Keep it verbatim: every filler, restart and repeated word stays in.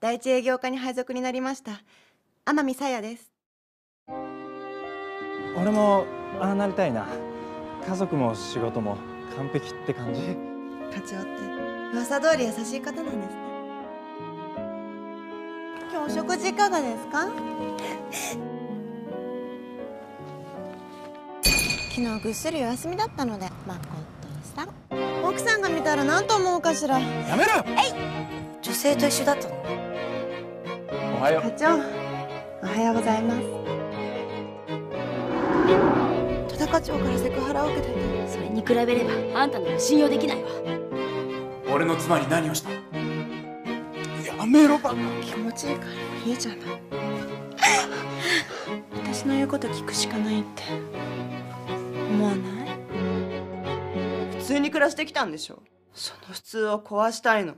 第一営業課に配属になりました天海紗也です。俺もああなりたいな。家族も仕事も完璧って感じ。課長って噂通り優しい方なんですね。今日お食事いかがですか？昨日ぐっすりお休みだったので誠さん。奥さんが見たら何と思うかしら。やめろよ。えい、女性と一緒だったの。おはよう課長。おはようございます。戸田課長からセクハラを受けていた。それに比べればあんたなら信用できないわ。俺の妻に何をした。やめろバカ。気持ちいいからいいじゃない。私の言うこと聞くしかないって思わない？普通に暮らしてきたんでしょ。その普通を壊したいの。